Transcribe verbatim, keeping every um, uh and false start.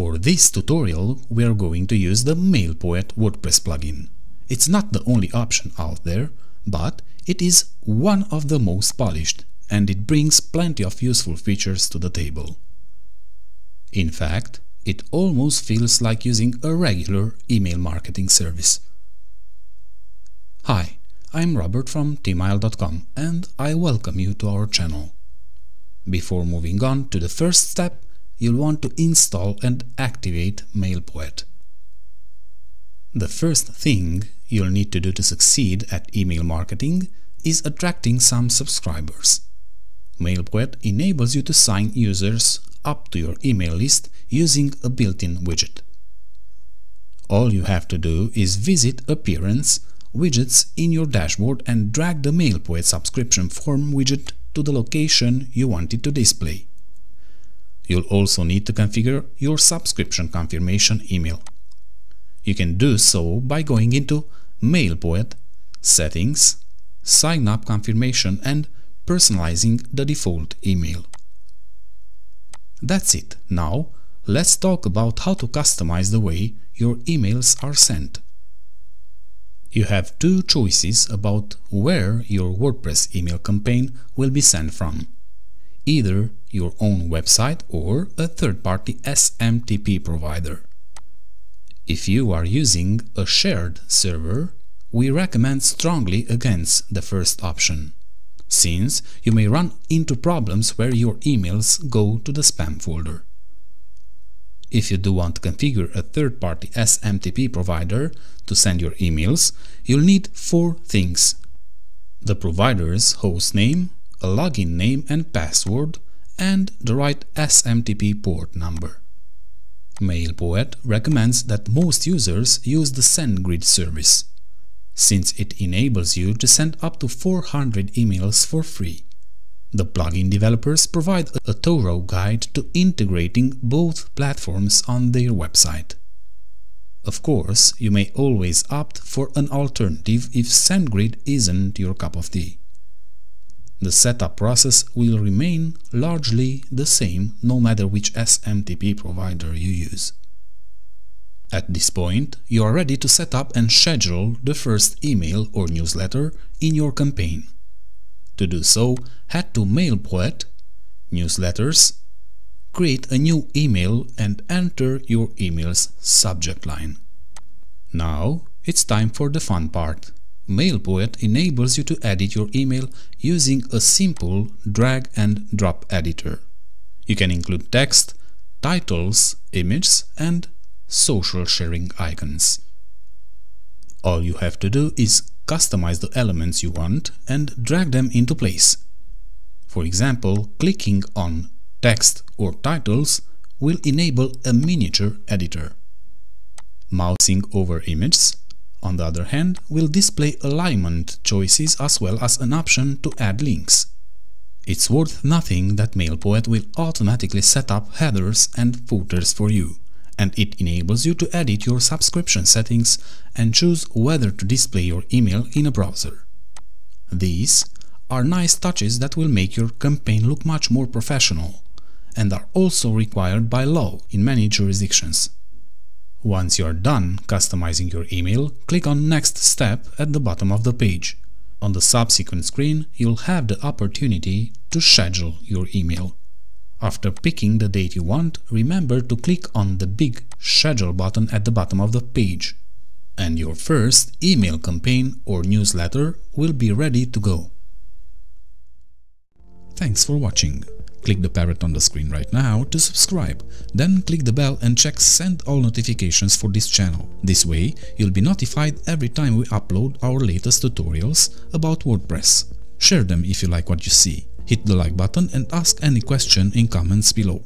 For this tutorial we are going to use the MailPoet WordPress plugin. It's not the only option out there, but it is one of the most polished, and it brings plenty of useful features to the table. In fact, it almost feels like using a regular email marketing service. Hi, I'm Robert from Themeisle dot com and I welcome you to our channel. Before moving on to the first step, you'll want to install and activate MailPoet. The first thing you'll need to do to succeed at email marketing is attracting some subscribers. MailPoet enables you to sign users up to your email list using a built-in widget. All you have to do is visit Appearance, Widgets in your dashboard and drag the MailPoet subscription form widget to the location you want it to display. You'll also need to configure your subscription confirmation email. You can do so by going into MailPoet, Settings, Sign Up Confirmation and personalizing the default email. That's it. Now, let's talk about how to customize the way your emails are sent. You have two choices about where your WordPress email campaign will be sent from. Either your own website or a third-party S M T P provider. If you are using a shared server, we recommend strongly against the first option, since you may run into problems where your emails go to the spam folder. If you do want to configure a third-party S M T P provider to send your emails, you'll need four things: the provider's hostname, a login name and password, and the right S M T P port number. MailPoet recommends that most users use the SendGrid service, since it enables you to send up to four hundred emails for free. The plugin developers provide a thorough guide to integrating both platforms on their website. Of course, you may always opt for an alternative if SendGrid isn't your cup of tea. The setup process will remain largely the same no matter which S M T P provider you use. At this point, you are ready to set up and schedule the first email or newsletter in your campaign. To do so, head to MailPoet, Newsletters, create a new email and enter your email's subject line. Now it's time for the fun part. MailPoet enables you to edit your email using a simple drag and drop editor. You can include text, titles, images and social sharing icons. All you have to do is customize the elements you want and drag them into place. For example, clicking on text or titles will enable a miniature editor. Mousing over images, on the other hand, will display alignment choices as well as an option to add links. It's worth noting that MailPoet will automatically set up headers and footers for you, and it enables you to edit your subscription settings and choose whether to display your email in a browser. These are nice touches that will make your campaign look much more professional and are also required by law in many jurisdictions. Once you are done customizing your email, click on Next Step at the bottom of the page. On the subsequent screen, you'll have the opportunity to schedule your email. After picking the date you want, remember to click on the big Schedule button at the bottom of the page, and your first email campaign or newsletter will be ready to go. Thanks for watching. Click the parrot on the screen right now to subscribe, then click the bell and check Send All notifications for this channel. This way, you'll be notified every time we upload our latest tutorials about WordPress. Share them if you like what you see. Hit the like button and ask any question in comments below.